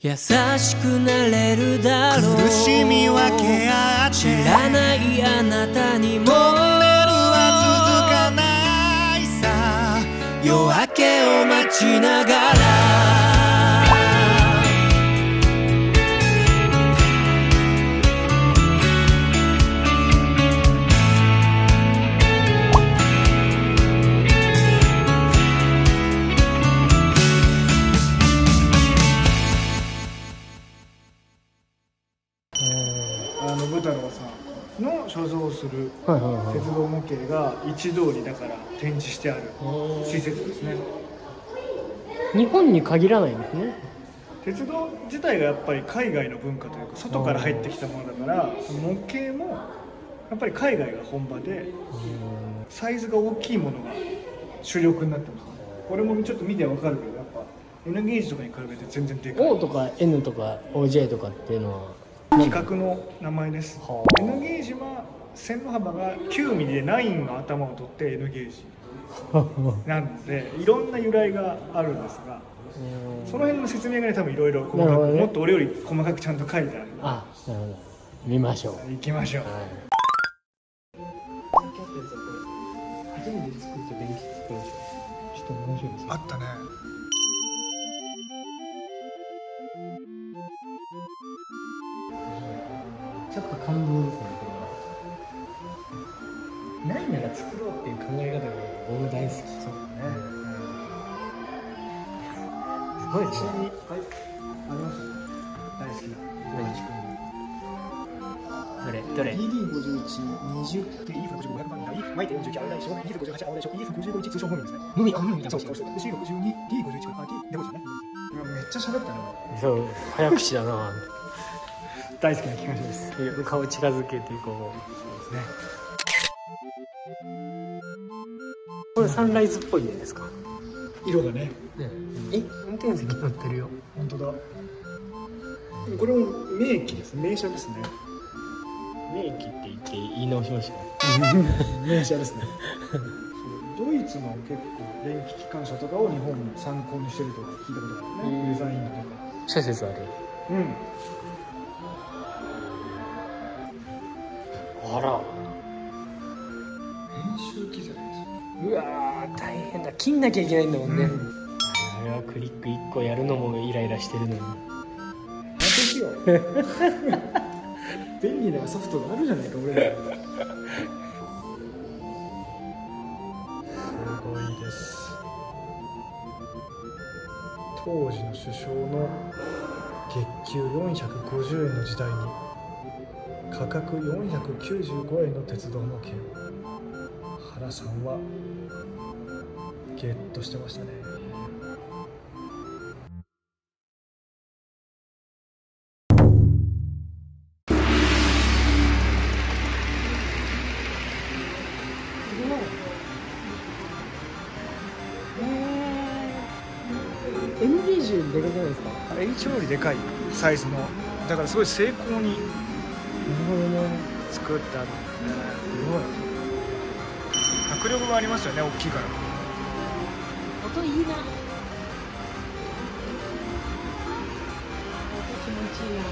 優しくなれるだろう。苦しみ分け合って知らないあなたにもトンネルは続かないさ。夜明けを待ちながら太郎さんの所蔵する鉄道模型が一通りだから展示してある施設ですね。日本に限らないんですね。鉄道自体がやっぱり海外の文化というか外から入ってきたものだから模型もやっぱり海外が本場でサイズが大きいものが主力になってますね。これもちょっと見てわかるけどやっぱ N ゲージとかに比べて全然でかい。 O とか N とか OJ とかっていうのは規格の名前です。N ゲージは線の幅が9ミリでナインの頭を取って N ゲージなのでいろんな由来があるんですがその辺の説明がね多分いろいろ細かく、もっと俺より細かくちゃんと書いてある。あ、なるほど。見ましょう。行きましょう。初めて作った電気機関車。ちょっと面白いです。あったね。ちょっと感動ですね。ないなら作ろうっていう考え方が僕大好き。そうだね。すごいですね。はい。あります。大好きな。どれ。DD51 20 EF55 500番台 EF49 青大将 EF58 青大将 EF55 1通称本名ですね。のみあのみだそうです。C62 D51 パーティーでもですね。めっちゃ喋ったな。そう早口だな。大好きな機関車です。顔近づけていこう。ね。これサンライズっぽいじゃないですか。色がね。え、運転席乗ってるよ。本当だ。これも名機です。名車ですね。名機って言って言い直しました。名車ですね。ドイツの結構電気機関車とかを日本も参考にしてるとか聞いたことあるね。デザインとか。諸説ある。うん。あら練習機材です。うわー大変だ。切んなきゃいけないんだもんね、うん、あれはクリック1個やるのもイライラしてるのに便利なソフトがあるじゃないか俺らすごいです。当時の首相の月給450円の時代に価格495円の鉄道模型を原さんはゲットしてましたね。Nゲージよりでかくないですか？あれ以上よりでかいサイズのだからすごい精巧に作ったのね。すごい迫力もありますよね。大きいから音いいな。音気持ちいいな。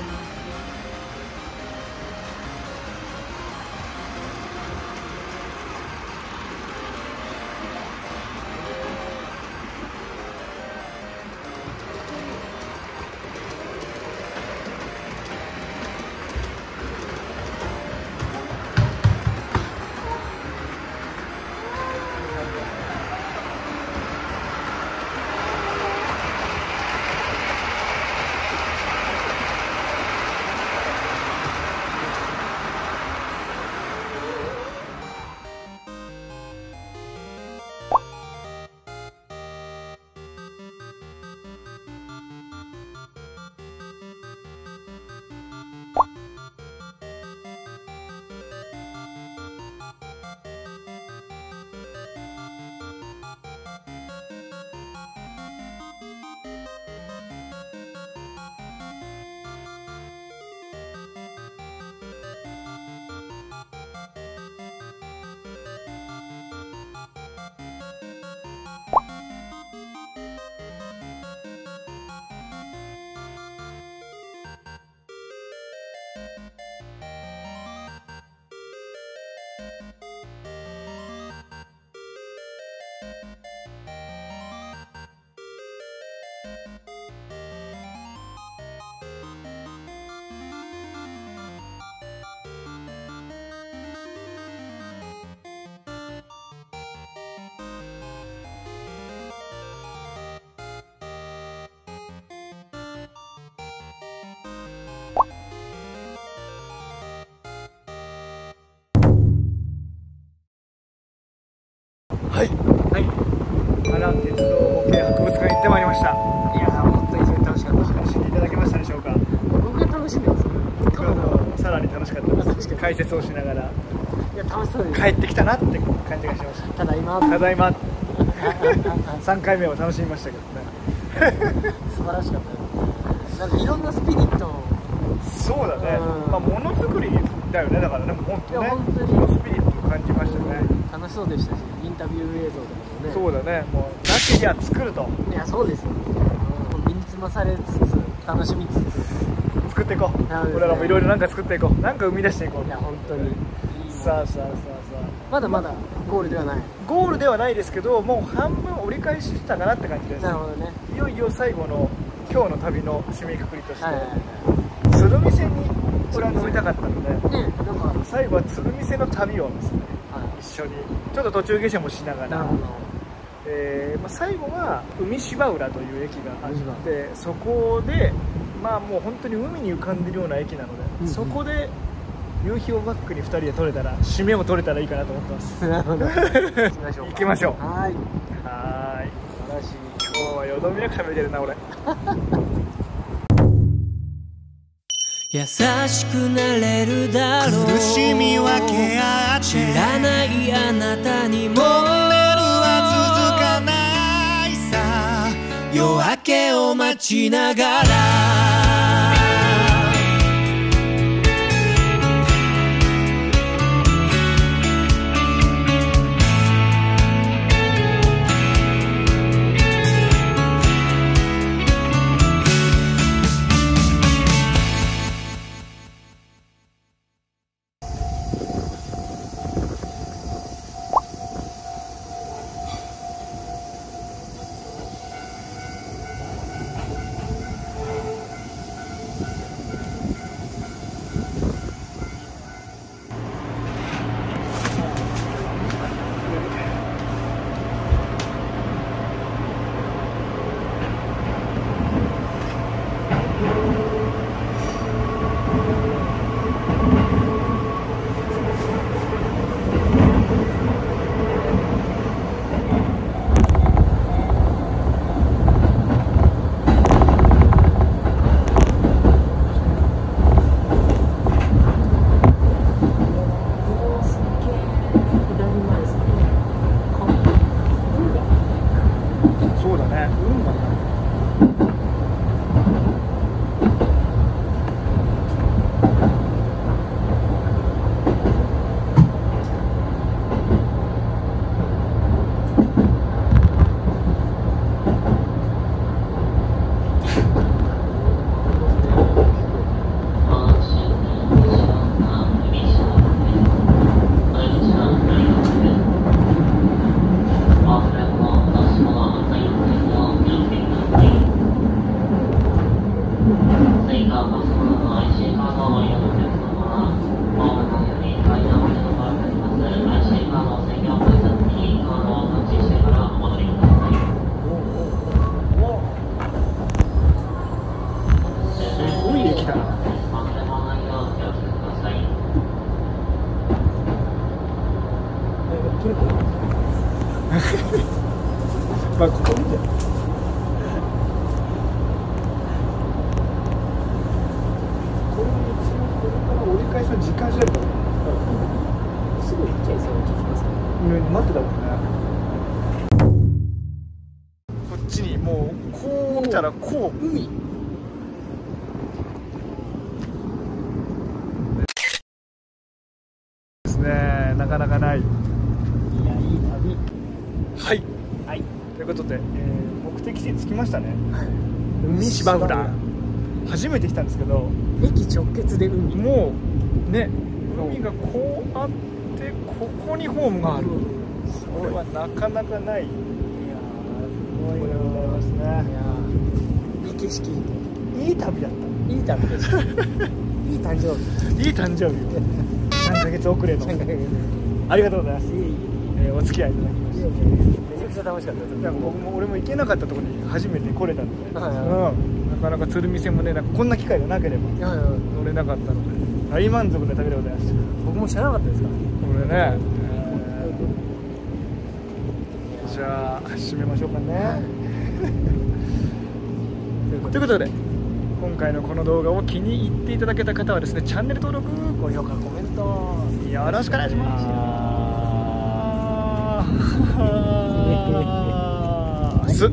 はいはい、原鉄道模型博物館行ってまいりました。いやー、本当に非常に楽しかった。楽しんでいただけましたでしょうか。僕は楽しんでます。僕はさらに楽しかったです。解説をしながら、いや楽しそうです。帰ってきたなって感じがしました。ただいま、ただいま3回目を楽しみましたけどね。素晴らしかったです。なんかいろんなスピリットを、そうだね、まあものづくりだよね。だからね、本当ね、スピリットを感じましたね。楽しそうでしたし、インタビュー映像でもね。そうだね、もうなけりゃ作ると。いや、そうですよね。身につまされつつ、楽しみつつ作っていこう。俺らもいろいろなんか作っていこう、なんか生み出していこう。いや、本当にさあさあさあさあ、まだまだゴールではない、ゴールではないですけど、もう半分折り返したかなって感じです。なるほどね。いよいよ最後の今日の旅の締めくくりとして、鶴見線にこれは乗りたかったので、最後は鶴見線の旅をですね、一緒にちょっと途中下車もしながら、最後は海芝浦という駅があって、そこでまあもう本当に海に浮かんでるような駅なので、そこで夕日をバックに2人で撮れたら、締めを撮れたらいいかなと思ってます。行きましょう。はいはい、素晴らしい。今日はよどみなく喋れるな俺。優しくなれるだろう、苦しみはケアチェ、知らないあなたにもトンネルは続かないさ、夜明けを待ちながら、まあここ見て。これも一応これから折り返しの時間次第だから、すぐ行っちゃいそうな気がしますね。待ってたもんね。こっちにもうこう見たらこう海。ですね。なかなかない。はい、はい、ということで、目的地に着きましたね。海芝浦、初めて来たんですけど、駅直結で海、もうね、海がこうあって、ここにホームがある、これはなかなかない。いやー、すごいでございますね。いやー、いい景色、いい旅だった。いい旅でした。いい誕生日、いい誕生日。3ヶ月遅れのありがとうございます。お付き合いいただきましてめちゃくちゃ楽しかったです。なんか僕も、俺も行けなかったところに初めて来れたので、なかなか鶴見線もね、なんかこんな機会がなければ乗れなかったので、大満足な旅でございました。僕も知らなかったですからこれね。じゃあ締めましょうかね、ということで今回のこの動画を気に入っていただけた方はですね、チャンネル登録、高評価、コメントよろしくお願いします。